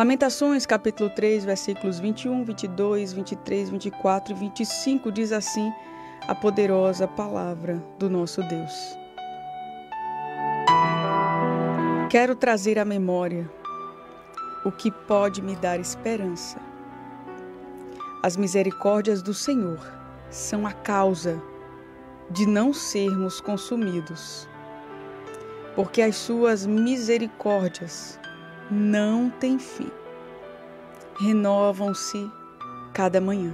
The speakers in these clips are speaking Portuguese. Lamentações, capítulo 3, versículos 21, 22, 23, 24 e 25, diz assim a poderosa palavra do nosso Deus. Quero trazer à memória o que pode me dar esperança. As misericórdias do Senhor são a causa de não sermos consumidos, porque as suas misericórdias não têm fim, renovam-se cada manhã.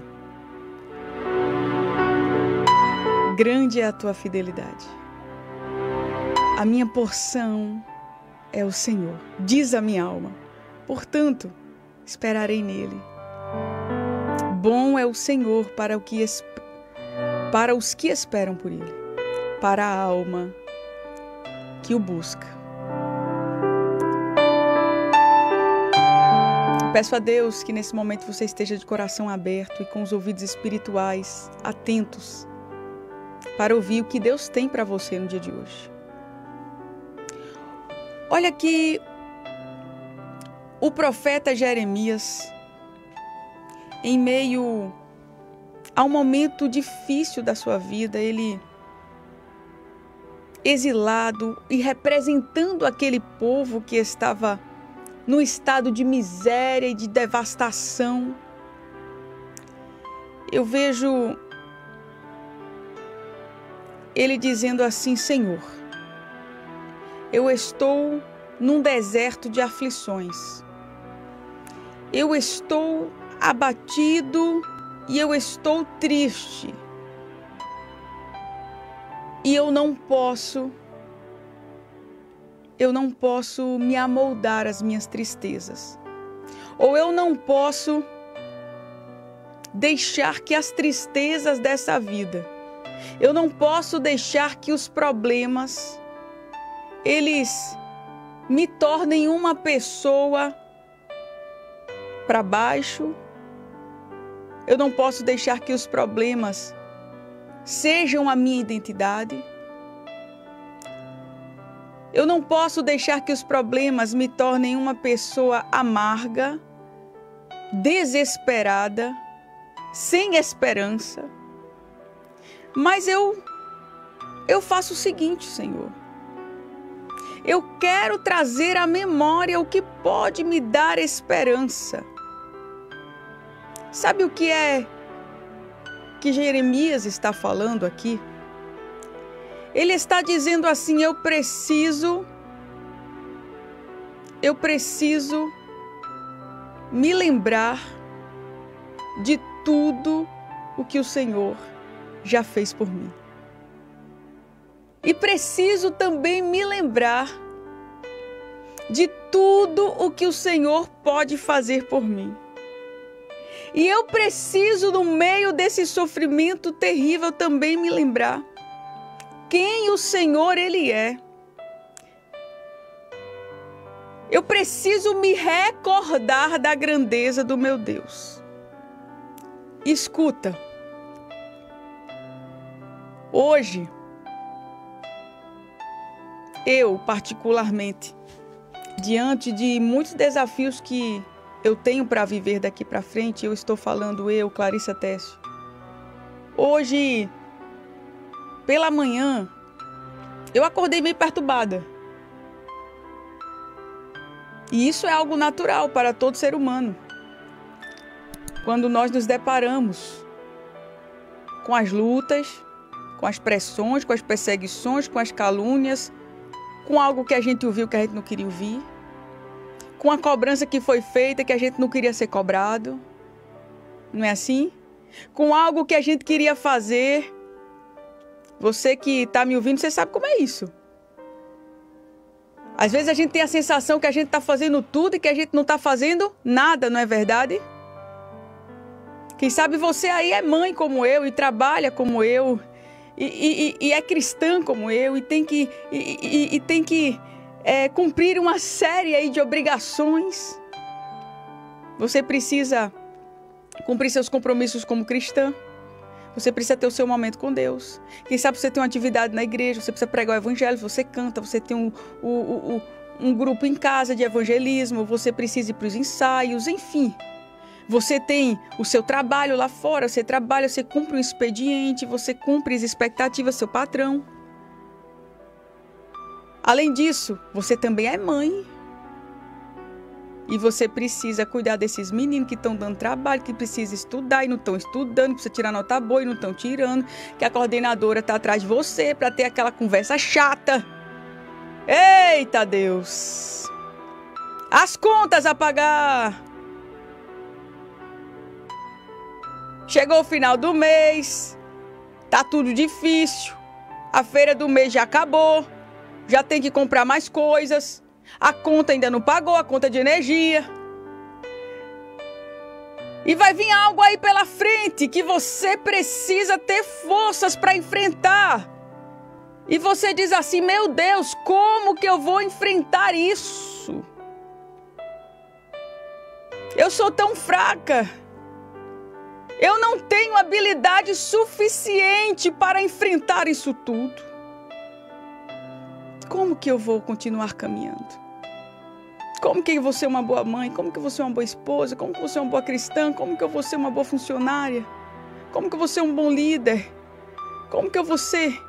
Grande é a tua fidelidade. A minha porção é o Senhor, diz a minha alma, portanto, esperarei nele. Bom é o Senhor para os que esperam por ele, para a alma que o busca. Peço a Deus que nesse momento você esteja de coração aberto e com os ouvidos espirituais atentos para ouvir o que Deus tem para você no dia de hoje. Olha que o profeta Jeremias, em meio a um momento difícil da sua vida, ele exilado e representando aquele povo que estava num estado de miséria e de devastação. Eu vejo ele dizendo assim: Senhor, eu estou num deserto de aflições, eu estou abatido e eu estou triste, e eu não posso me amoldar às minhas tristezas, ou eu não posso deixar que as tristezas dessa vida, eu não posso deixar que os problemas, eles me tornem uma pessoa para baixo, eu não posso deixar que os problemas sejam a minha identidade. Eu não posso deixar que os problemas me tornem uma pessoa amarga, desesperada, sem esperança. Mas eu faço o seguinte, Senhor. Eu quero trazer à memória o que pode me dar esperança. Sabe o que é que Jeremias está falando aqui? Ele está dizendo assim: eu preciso me lembrar de tudo o que o Senhor já fez por mim. E preciso também me lembrar de tudo o que o Senhor pode fazer por mim. E eu preciso, no meio desse sofrimento terrível, também me lembrar quem o Senhor ele é. Eu preciso me recordar da grandeza do meu Deus. Escuta, hoje, eu particularmente, diante de muitos desafios que eu tenho para viver daqui para frente, eu estou falando Clarissa Tércio. Hoje, pela manhã, eu acordei meio perturbada. E isso é algo natural para todo ser humano. Quando nós nos deparamos com as lutas, com as pressões, com as perseguições, com as calúnias, com algo que a gente ouviu que a gente não queria ouvir, com a cobrança que foi feita que a gente não queria ser cobrado, não é assim? Com algo que a gente queria fazer. Você que está me ouvindo, você sabe como é isso. Às vezes a gente tem a sensação que a gente está fazendo tudo e que a gente não está fazendo nada, não é verdade? Quem sabe você aí é mãe como eu e trabalha como eu e é cristã como eu e tem que cumprir uma série aí de obrigações. Você precisa cumprir seus compromissos como cristã. Você precisa ter o seu momento com Deus. Quem sabe você tem uma atividade na igreja, você precisa pregar o evangelho, você canta, você tem um, o, o, um grupo em casa de evangelismo, você precisa ir para os ensaios, enfim. Você tem o seu trabalho lá fora, você trabalha, você cumpre um expediente, você cumpre as expectativas do seu patrão. Além disso, você também é mãe. E você precisa cuidar desses meninos que estão dando trabalho, que precisa estudar e não estão estudando, que precisa tirar nota boa e não estão tirando, que a coordenadora está atrás de você para ter aquela conversa chata. Eita Deus! As contas a pagar! Chegou o final do mês, tá tudo difícil, a feira do mês já acabou, já tem que comprar mais coisas. A conta ainda não pagou, a conta de energia. E vai vir algo aí pela frente que você precisa ter forças para enfrentar. E você diz assim, meu Deus, como que eu vou enfrentar isso? Eu sou tão fraca. Eu não tenho habilidade suficiente para enfrentar isso tudo. Como que eu vou continuar caminhando? Como que eu vou ser uma boa mãe? Como que eu vou ser uma boa esposa? Como que eu vou ser uma boa cristã? Como que eu vou ser uma boa funcionária? Como que eu vou ser um bom líder? Como que eu vou ser...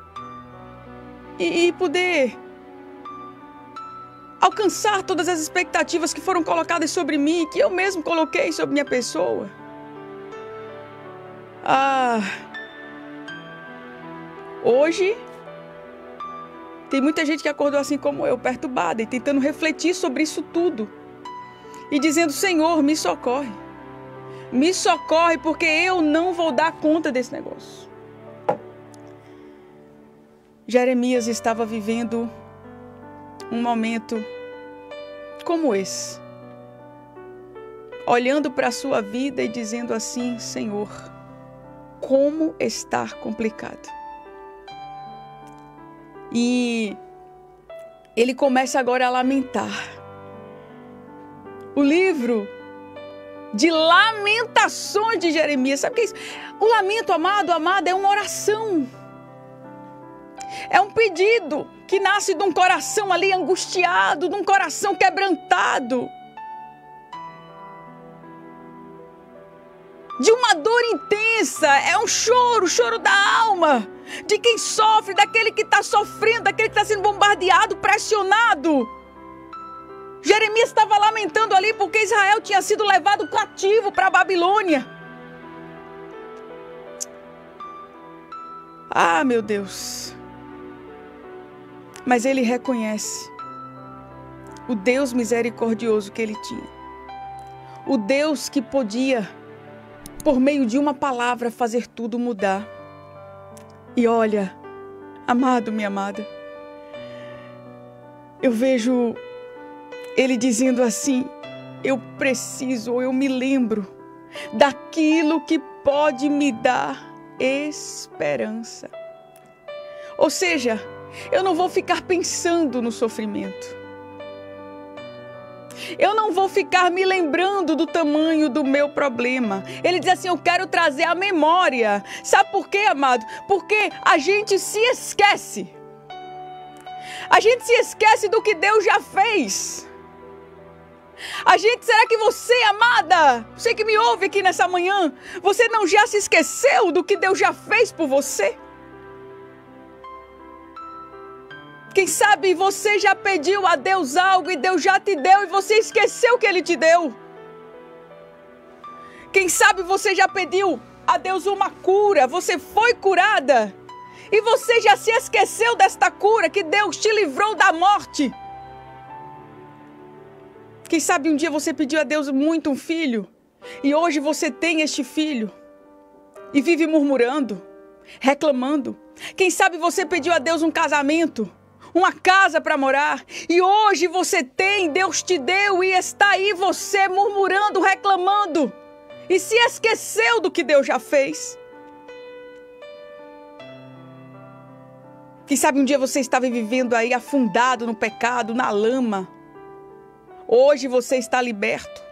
E poder alcançar todas as expectativas que foram colocadas sobre mim, que eu mesmo coloquei sobre minha pessoa? Ah... Hoje... Tem muita gente que acordou assim como eu, perturbada e tentando refletir sobre isso tudo. E dizendo, Senhor, me socorre. Me socorre porque eu não vou dar conta desse negócio. Jeremias estava vivendo um momento como esse. Olhando para a sua vida e dizendo assim, Senhor, como está complicado. E ele começa agora a lamentar. O livro de Lamentações de Jeremias. Sabe o que é isso? O lamento, amado, é uma oração. É um pedido que nasce de um coração ali angustiado, de um coração quebrantado. De uma dor intensa, é um choro, o choro da alma, de quem sofre, daquele que está sofrendo, daquele que está sendo bombardeado, pressionado. Jeremias estava lamentando ali porque Israel tinha sido levado cativo para a Babilônia. Ah, meu Deus! Mas ele reconhece o Deus misericordioso que ele tinha, o Deus que podia, por meio de uma palavra, fazer tudo mudar. E olha, amado, minha amada, eu vejo ele dizendo assim, eu preciso, eu me lembro daquilo que pode me dar esperança. Ou seja, eu não vou ficar pensando no sofrimento. Eu não vou ficar me lembrando do tamanho do meu problema. Ele diz assim, eu quero trazer a memória. Sabe por quê, amado? Porque a gente se esquece. A gente se esquece do que Deus já fez. A gente, será que você, amada, você que me ouve aqui nessa manhã, você não já se esqueceu do que Deus já fez por você? Quem sabe você já pediu a Deus algo e Deus já te deu e você esqueceu que Ele te deu. Quem sabe você já pediu a Deus uma cura, você foi curada e você já se esqueceu desta cura que Deus te livrou da morte. Quem sabe um dia você pediu a Deus muito um filho e hoje você tem este filho e vive murmurando, reclamando. Quem sabe você pediu a Deus um casamento, uma casa para morar, e hoje você tem, Deus te deu, e está aí você murmurando, reclamando, e se esqueceu do que Deus já fez. Quem sabe um dia você estava vivendo aí afundado no pecado, na lama. Hoje você está liberto.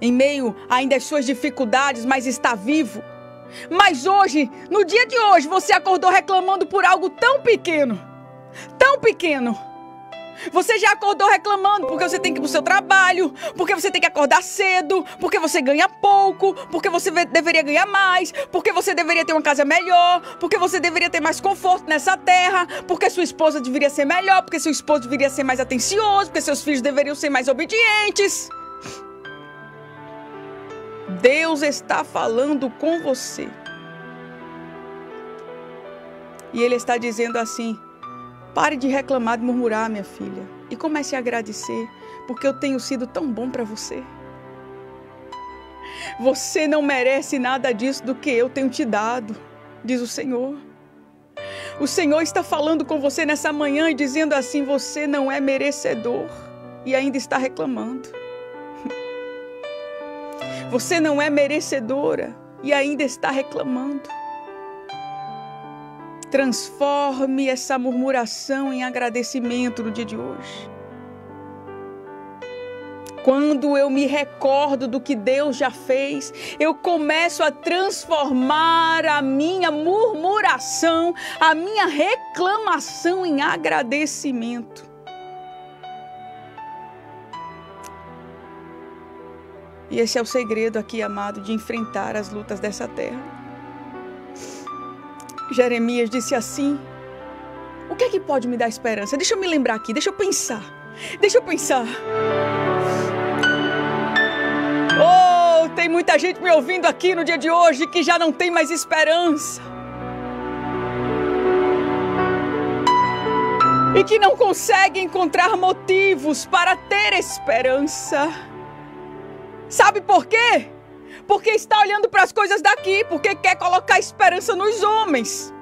Em meio ainda às suas dificuldades, mas está vivo. Mas hoje, no dia de hoje, você acordou reclamando por algo tão pequeno, Você já acordou reclamando porque você tem que ir para o seu trabalho, porque você tem que acordar cedo, porque você ganha pouco, porque você deveria ganhar mais, porque você deveria ter uma casa melhor, porque você deveria ter mais conforto nessa terra, porque sua esposa deveria ser melhor, porque seu esposo deveria ser mais atencioso, porque seus filhos deveriam ser mais obedientes. Deus está falando com você. E Ele está dizendo assim: pare de reclamar, de murmurar, minha filha, e comece a agradecer, porque eu tenho sido tão bom para você. Você não merece nada disso do que eu tenho te dado, diz o Senhor. O Senhor está falando com você nessa manhã e dizendo assim: você não é merecedor e ainda está reclamando. Você não é merecedora e ainda está reclamando. Transforme essa murmuração em agradecimento no dia de hoje. Quando eu me recordo do que Deus já fez, eu começo a transformar a minha murmuração, a minha reclamação em agradecimento. E esse é o segredo aqui, amado, de enfrentar as lutas dessa terra. Jeremias disse assim: o que é que pode me dar esperança? Deixa eu me lembrar aqui, deixa eu pensar. Oh, tem muita gente me ouvindo aqui no dia de hoje que já não tem mais esperança. E que não consegue encontrar motivos para ter esperança. Sabe por quê? Porque está olhando para as coisas daqui, porque quer colocar esperança nos homens.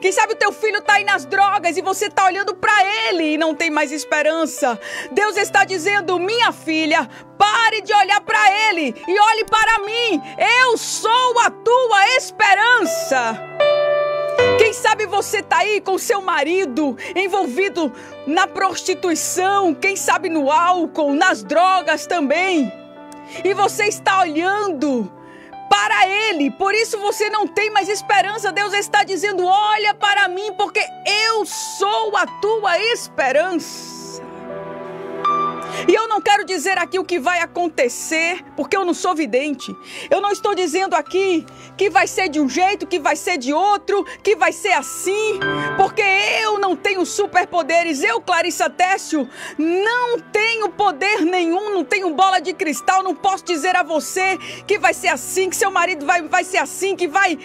Quem sabe o teu filho está aí nas drogas e você está olhando para ele e não tem mais esperança. Deus está dizendo: minha filha, pare de olhar para ele e olhe para mim. Eu sou a tua esperança. Quem sabe você está aí com seu marido envolvido na prostituição, quem sabe no álcool, nas drogas também. E você está olhando para ele, por isso você não tem mais esperança. Deus está dizendo: olha para mim, porque eu sou a tua esperança. E eu não quero dizer aqui o que vai acontecer, porque eu não sou vidente. Eu não estou dizendo aqui que vai ser de um jeito, que vai ser de outro, que vai ser assim, porque eu não tenho superpoderes. Eu, Clarissa Tércio, não tenho poder nenhum, não tenho bola de cristal, não posso dizer a você que vai ser assim, que seu marido vai ser assim, que vai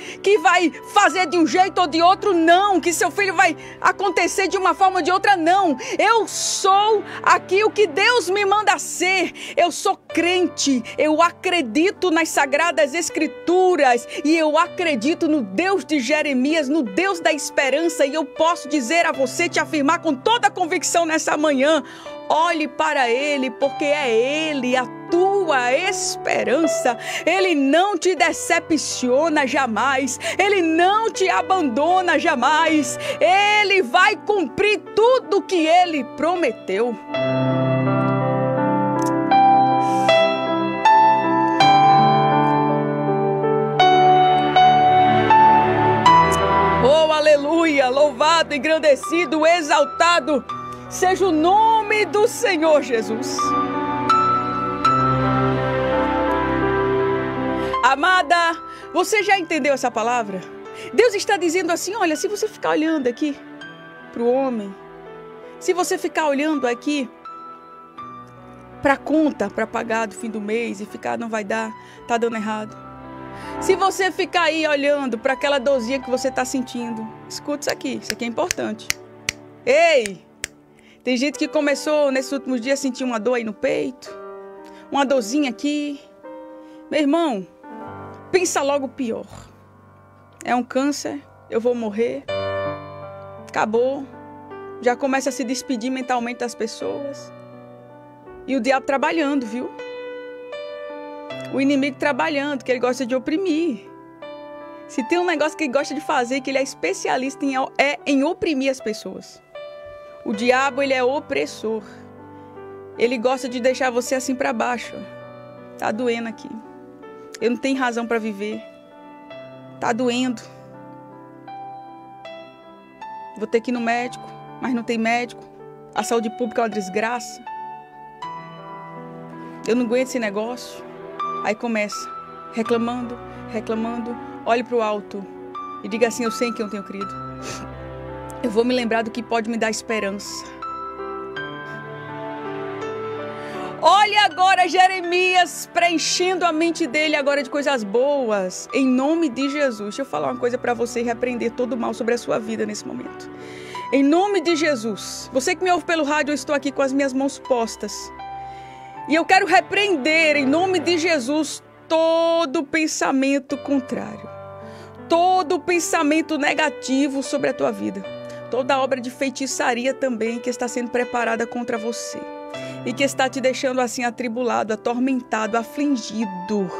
fazer de um jeito ou de outro, não. Que seu filho vai acontecer de uma forma ou de outra, não. Eu sou aqui o que Deus me manda ser. Eu sou crente, eu acredito nas Sagradas Escrituras e eu acredito no Deus de Jeremias, no Deus da esperança, e eu posso dizer a você, te afirmar com toda a convicção nessa manhã: olhe para Ele, porque é Ele a tua esperança. Ele não te decepciona jamais, Ele não te abandona jamais, Ele vai cumprir tudo o que Ele prometeu. Aleluia, louvado, engrandecido, exaltado seja o nome do Senhor Jesus. Amada, você já entendeu essa palavra? Deus está dizendo assim: olha, se você ficar olhando aqui para o homem, se você ficar olhando aqui para a conta, para pagar do fim do mês e ficar, não vai dar, tá dando errado. Se você ficar aí olhando para aquela dorzinha que você está sentindo, escuta isso aqui é importante. Ei, tem gente que começou nesses últimos dias a sentir uma dor aí no peito, uma dorzinha aqui. Meu irmão, pensa logo o pior. É um câncer, eu vou morrer, acabou. Já começa a se despedir mentalmente das pessoas. E o diabo trabalhando, viu? O inimigo trabalhando, que ele gosta de oprimir. Se tem um negócio que ele gosta de fazer, que ele é especialista em oprimir as pessoas. O diabo, ele é opressor. Ele gosta de deixar você assim para baixo. Tá doendo aqui. Eu não tenho razão para viver. Tá doendo. Vou ter que ir no médico, mas não tem médico. A saúde pública é uma desgraça. Eu não aguento esse negócio. Aí começa reclamando, reclamando. Olhe para o alto e diga assim: eu sei em quem eu tenho crido. Eu vou me lembrar do que pode me dar esperança. Olhe agora Jeremias preenchendo a mente dele agora de coisas boas. Em nome de Jesus. Deixa eu falar uma coisa para você e repreender todo o mal sobre a sua vida nesse momento. Em nome de Jesus. Você que me ouve pelo rádio, eu estou aqui com as minhas mãos postas. E eu quero repreender, em nome de Jesus, todo pensamento contrário. Todo pensamento negativo sobre a tua vida. Toda obra de feitiçaria também que está sendo preparada contra você. E que está te deixando assim atribulado, atormentado, afligido.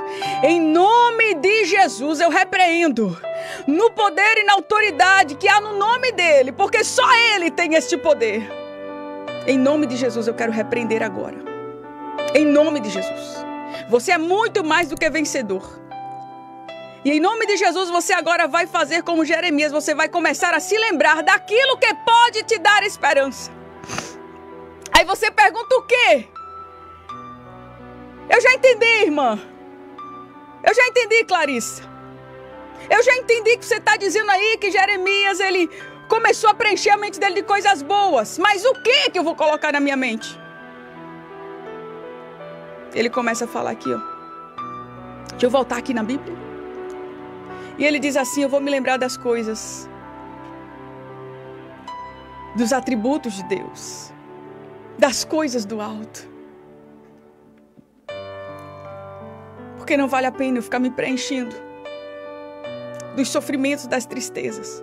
Em nome de Jesus eu repreendo. No poder e na autoridade que há no nome dele. Porque só ele tem este poder. Em nome de Jesus eu quero repreender agora. Em nome de Jesus. Você é muito mais do que vencedor. E em nome de Jesus você agora vai fazer como Jeremias. Você vai começar a se lembrar daquilo que pode te dar esperança. Aí você pergunta o quê? Eu já entendi, irmã. Eu já entendi, Clarissa. Eu já entendi que você está dizendo aí que Jeremias, ele começou a preencher a mente dele de coisas boas. Mas o que que eu vou colocar na minha mente? Ele começa a falar aqui, ó. Deixa eu voltar aqui na Bíblia. E ele diz assim: eu vou me lembrar das coisas, dos atributos de Deus, das coisas do alto. Porque não vale a pena eu ficar me preenchendo dos sofrimentos, das tristezas.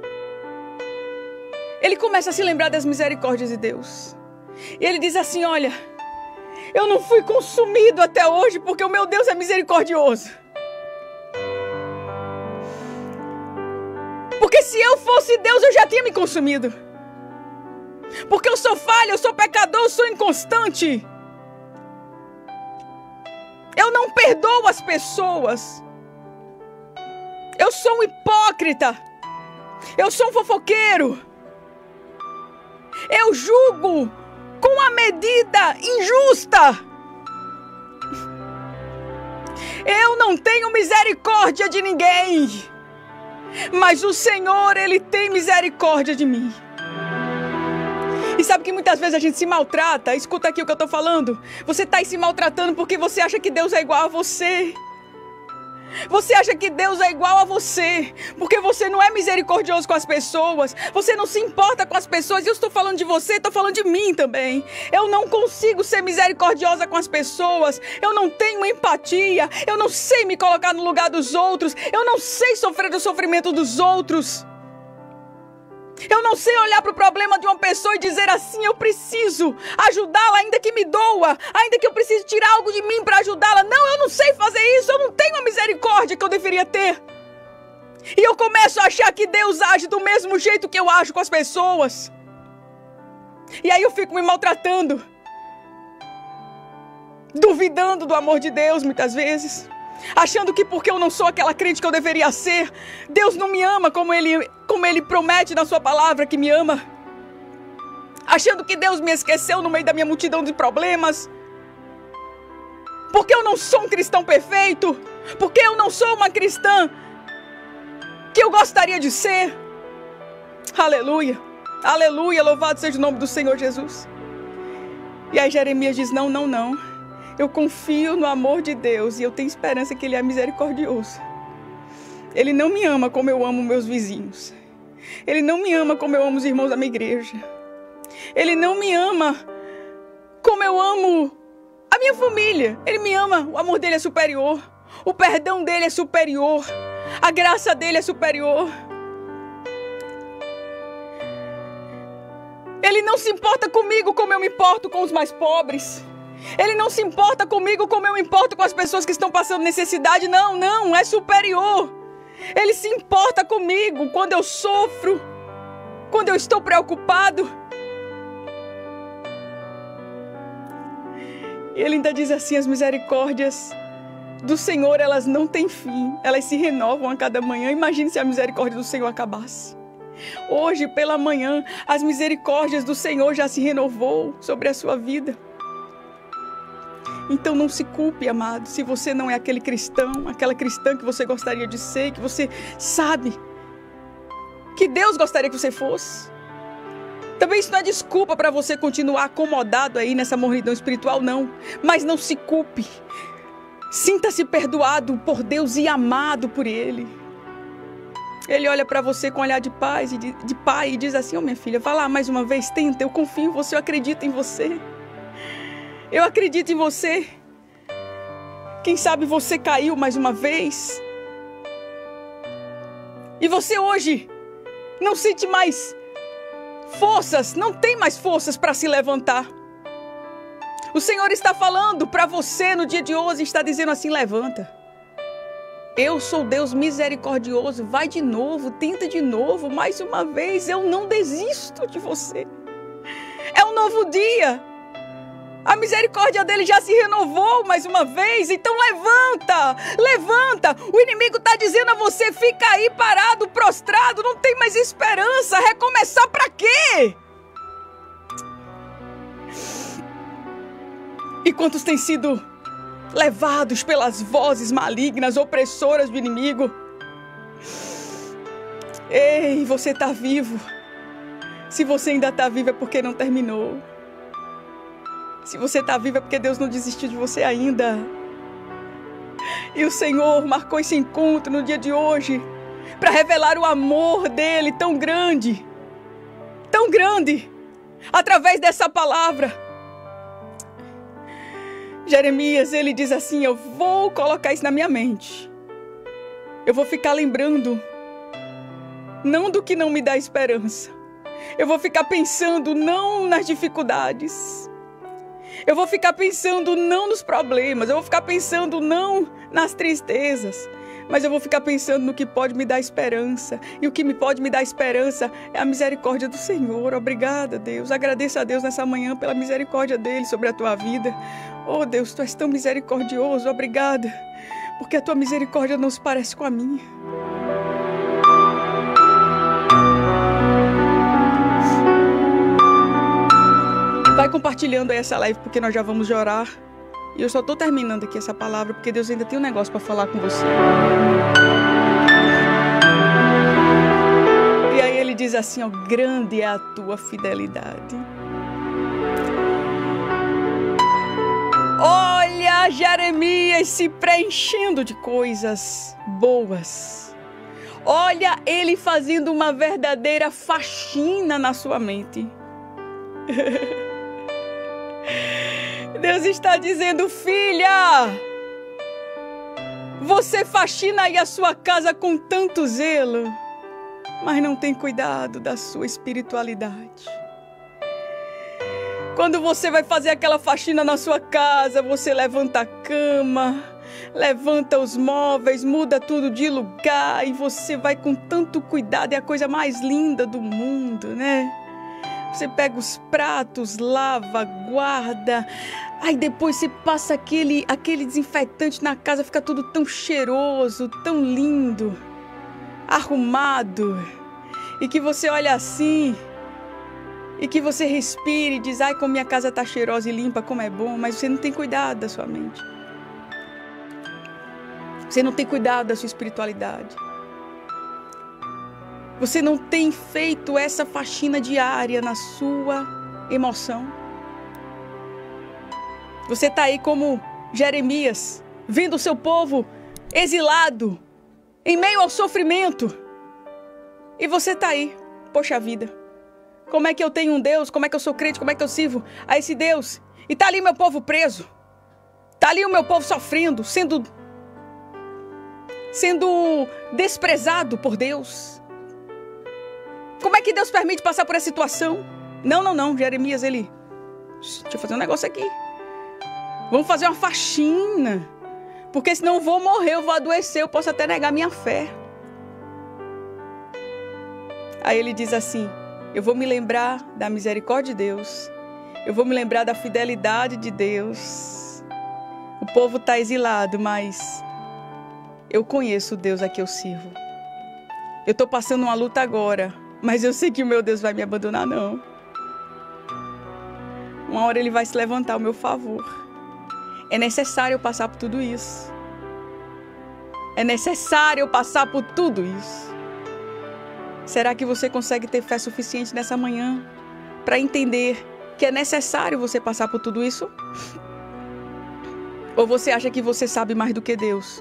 Ele começa a se lembrar das misericórdias de Deus. E ele diz assim: olha, eu não fui consumido até hoje porque o meu Deus é misericordioso. Porque se eu fosse Deus, eu já tinha me consumido. Porque eu sou falha, eu sou pecador, eu sou inconstante. Eu não perdoo as pessoas. Eu sou um hipócrita. Eu sou um fofoqueiro. Eu julgo com a medida injusta. Eu não tenho misericórdia de ninguém. Mas o Senhor, Ele tem misericórdia de mim. E sabe que muitas vezes a gente se maltrata? Escuta aqui o que eu estou falando. Você está aí se maltratando porque você acha que Deus é igual a você. Você acha que Deus é igual a você. Porque você não é misericordioso com as pessoas. Você não se importa com as pessoas. E eu estou falando de você, estou falando de mim também. Eu não consigo ser misericordiosa com as pessoas. Eu não tenho empatia. Eu não sei me colocar no lugar dos outros. Eu não sei sofrer do sofrimento dos outros. Eu não sei olhar para o problema de uma pessoa e dizer assim: eu preciso ajudá-la, ainda que me doa, ainda que eu precise tirar algo de mim para ajudá-la. Não, eu não sei fazer isso, eu não tenho a misericórdia que eu deveria ter. E eu começo a achar que Deus age do mesmo jeito que eu ajo com as pessoas. E aí eu fico me maltratando, duvidando do amor de Deus muitas vezes, achando que porque eu não sou aquela crente que eu deveria ser, Deus não me ama como ele promete na sua palavra que me ama. Achando que Deus me esqueceu no meio da minha multidão de problemas. Porque eu não sou um cristão perfeito. Porque eu não sou uma cristã que eu gostaria de ser. Aleluia. Aleluia. Louvado seja o nome do Senhor Jesus. E aí Jeremias diz: não, não, não. Eu confio no amor de Deus e eu tenho esperança que Ele é misericordioso. Ele não me ama como eu amo meus vizinhos. Ele não me ama como eu amo os irmãos da minha igreja. Ele não me ama como eu amo a minha família. Ele me ama, o amor dEle é superior. O perdão dEle é superior. A graça dEle é superior. Ele não se importa comigo como eu me importo com os mais pobres. Ele não se importa comigo como eu me importo com as pessoas que estão passando necessidade. Não, não, é superior. Ele se importa comigo quando eu sofro, quando eu estou preocupado. E ele ainda diz assim: as misericórdias do Senhor, elas não têm fim. Elas se renovam a cada manhã. Imagine se a misericórdia do Senhor acabasse. Hoje, pela manhã, as misericórdias do Senhor já se renovou sobre a sua vida. Então não se culpe, amado, se você não é aquele cristão, aquela cristã que você gostaria de ser, que você sabe que Deus gostaria que você fosse. Também isso não é desculpa para você continuar acomodado aí nessa morridão espiritual, não. Mas não se culpe. Sinta-se perdoado por Deus e amado por Ele. Ele olha para você com um olhar de paz e de pai e diz assim: "Ô, minha filha, vá lá mais uma vez, tenta, eu confio em você, eu acredito em você. Eu acredito em você. Quem sabe você caiu mais uma vez. E você hoje não sente mais forças, não tem mais forças para se levantar." O Senhor está falando para você no dia de hoje, está dizendo assim: levanta. Eu sou Deus misericordioso, vai de novo, tenta de novo, mais uma vez, eu não desisto de você. É um novo dia. A misericórdia dele já se renovou mais uma vez, então levanta, levanta. O inimigo está dizendo a você: fica aí parado, prostrado, não tem mais esperança, recomeçar para quê? E quantos têm sido levados pelas vozes malignas, opressoras do inimigo? Ei, você está vivo. Se você ainda está vivo é porque não terminou. Se você está vivo é porque Deus não desistiu de você ainda. E o Senhor marcou esse encontro no dia de hoje para revelar o amor dele tão grande, através dessa palavra. Jeremias, ele diz assim: eu vou colocar isso na minha mente. Eu vou ficar lembrando, não do que não me dá esperança. Eu vou ficar pensando não nas dificuldades. Eu vou ficar pensando não nos problemas, eu vou ficar pensando não nas tristezas, mas eu vou ficar pensando no que pode me dar esperança. E o que pode me dar esperança é a misericórdia do Senhor. Obrigada, Deus. Agradeço a Deus nessa manhã pela misericórdia dele sobre a tua vida. Oh, Deus, tu és tão misericordioso. Obrigada, porque a tua misericórdia não se parece com a minha. Vai compartilhando essa live, porque nós já vamos orar. E eu só estou terminando aqui essa palavra, porque Deus ainda tem um negócio para falar com você. E aí ele diz assim: ó, grande é a tua fidelidade. Olha Jeremias se preenchendo de coisas boas. Olha ele fazendo uma verdadeira faxina na sua mente. Deus está dizendo: filha, você faxina aí a sua casa com tanto zelo, mas não tem cuidado da sua espiritualidade. Quando você vai fazer aquela faxina na sua casa, você levanta a cama, levanta os móveis, muda tudo de lugar, e você vai com tanto cuidado. É a coisa mais linda do mundo, né? Você pega os pratos, lava, guarda, aí depois você passa aquele desinfetante na casa, fica tudo tão cheiroso, tão lindo, arrumado, e que você olha assim, e que você respire e diz: ai, como minha casa tá cheirosa e limpa, como é bom. Mas você não tem cuidado da sua mente, você não tem cuidado da sua espiritualidade. Você não tem feito essa faxina diária na sua emoção. Você está aí como Jeremias, vendo o seu povo exilado, em meio ao sofrimento. E você está aí: poxa vida, como é que eu tenho um Deus? Como é que eu sou crente? Como é que eu sirvo a esse Deus? E está ali meu povo preso. Está ali o meu povo sofrendo, sendo desprezado por Deus. Como é que Deus permite passar por essa situação? Não, não, não. Jeremias, ele... deixa eu fazer um negócio aqui. Vamos fazer uma faxina. Porque senão eu vou morrer, eu vou adoecer, eu posso até negar minha fé. Aí ele diz assim: eu vou me lembrar da misericórdia de Deus. Eu vou me lembrar da fidelidade de Deus. O povo está exilado, mas eu conheço o Deus a que eu sirvo. Eu estou passando uma luta agora, Mas eu sei que o meu Deus vai me abandonar, não. Uma hora Ele vai se levantar ao meu favor. É necessário eu passar por tudo isso. É necessário eu passar por tudo isso. Será que você consegue ter fé suficiente nessa manhã para entender que é necessário você passar por tudo isso? Ou você acha que você sabe mais do que Deus?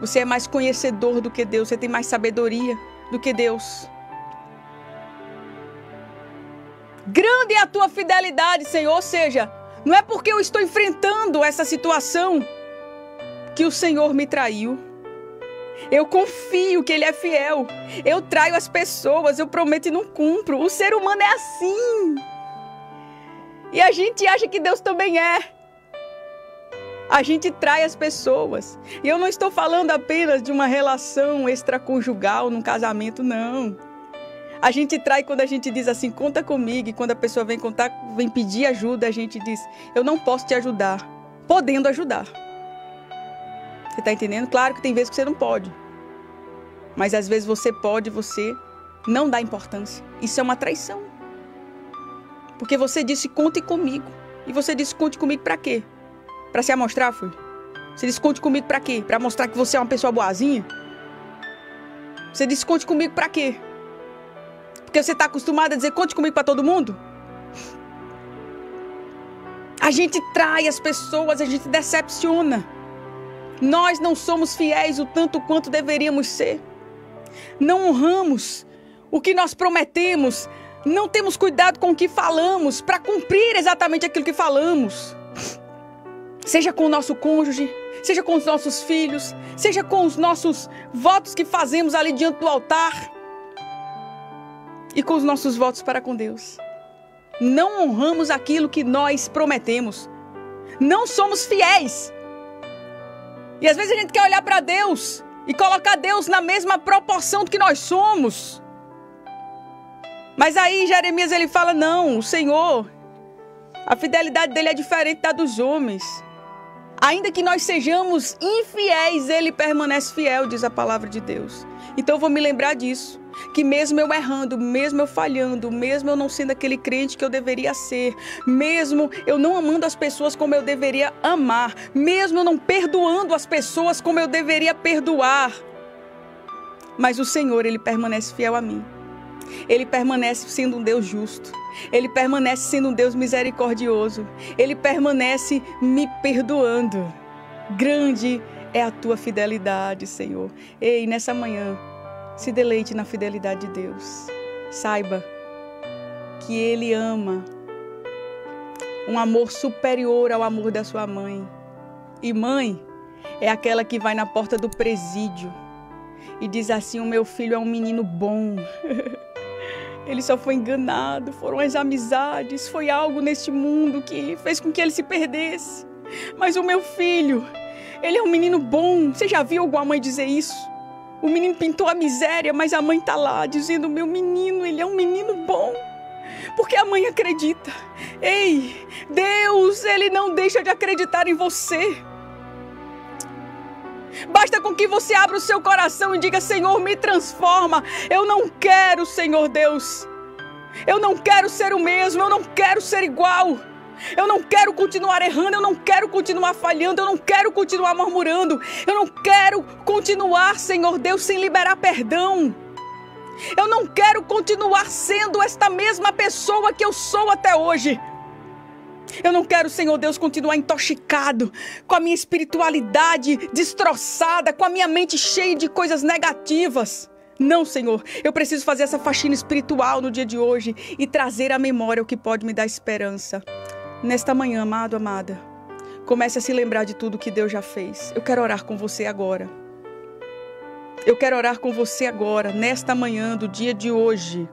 Você é mais conhecedor do que Deus, você tem mais sabedoria do que Deus. Grande é a tua fidelidade, Senhor. Ou seja, não é porque eu estou enfrentando essa situação que o Senhor me traiu. Eu confio que Ele é fiel. Eu traio as pessoas, eu prometo e não cumpro. O ser humano é assim. E a gente acha que Deus também é. A gente trai as pessoas. E eu não estou falando apenas de uma relação extraconjugal, num casamento, não. A gente trai quando a gente diz assim, conta comigo. E quando a pessoa vem contar, vem pedir ajuda, a gente diz, eu não posso te ajudar, podendo ajudar. Você está entendendo? Claro que tem vezes que você não pode. Mas às vezes você pode, você não dá importância. Isso é uma traição. Porque você disse, conte comigo. E você disse, conte comigo para quê? Para se amostrar, foi? Você disse, conte comigo para quê? Para mostrar que você é uma pessoa boazinha? Você disse, conte comigo para quê? Porque você está acostumado a dizer, conte comigo para todo mundo? A gente trai as pessoas, a gente decepciona. Nós não somos fiéis o tanto quanto deveríamos ser. Não honramos o que nós prometemos. Não temos cuidado com o que falamos para cumprir exatamente aquilo que falamos. Seja com o nosso cônjuge, seja com os nossos filhos, seja com os nossos votos que fazemos ali diante do altar. E com os nossos votos para com Deus. Não honramos aquilo que nós prometemos. Não somos fiéis. E às vezes a gente quer olhar para Deus e colocar Deus na mesma proporção do que nós somos. Mas aí Jeremias ele fala, não, o Senhor, a fidelidade dele é diferente da dos homens. Ainda que nós sejamos infiéis, ele permanece fiel, diz a palavra de Deus. Então eu vou me lembrar disso, que mesmo eu errando, mesmo eu falhando, mesmo eu não sendo aquele crente que eu deveria ser, mesmo eu não amando as pessoas como eu deveria amar, mesmo eu não perdoando as pessoas como eu deveria perdoar, mas o Senhor, ele permanece fiel a mim. Ele permanece sendo um Deus justo. Ele permanece sendo um Deus misericordioso. Ele permanece me perdoando. Grande é a tua fidelidade, Senhor. Ei, nessa manhã, se deleite na fidelidade de Deus. Saiba que Ele ama. Um amor superior ao amor da sua mãe. E mãe é aquela que vai na porta do presídio e diz assim, o meu filho é um menino bom. Ele só foi enganado, foram as amizades, foi algo neste mundo que fez com que ele se perdesse. Mas o meu filho, ele é um menino bom. Você já viu alguma mãe dizer isso? O menino pintou a miséria, mas a mãe está lá dizendo, meu menino, ele é um menino bom. Porque a mãe acredita. Ei, Deus, ele não deixa de acreditar em você. Basta com que você abra o seu coração e diga, Senhor, me transforma. Eu não quero, Senhor Deus. Eu não quero ser o mesmo, eu não quero ser igual. Eu não quero continuar errando, eu não quero continuar falhando, eu não quero continuar murmurando. Eu não quero continuar, Senhor Deus, sem liberar perdão. Eu não quero continuar sendo esta mesma pessoa que eu sou até hoje. Eu não quero, Senhor Deus, continuar intoxicado, com a minha espiritualidade destroçada, com a minha mente cheia de coisas negativas. Não, Senhor, eu preciso fazer essa faxina espiritual no dia de hoje e trazer à memória o que pode me dar esperança. Nesta manhã, amado, amada, comece a se lembrar de tudo que Deus já fez. Eu quero orar com você agora. Eu quero orar com você agora, nesta manhã do dia de hoje,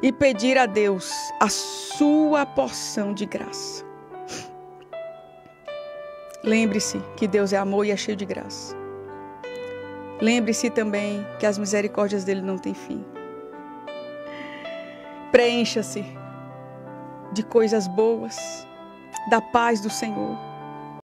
e pedir a Deus a sua porção de graça. Lembre-se que Deus é amor e é cheio de graça. Lembre-se também que as misericórdias dele não têm fim. Preencha-se de coisas boas, da paz do Senhor.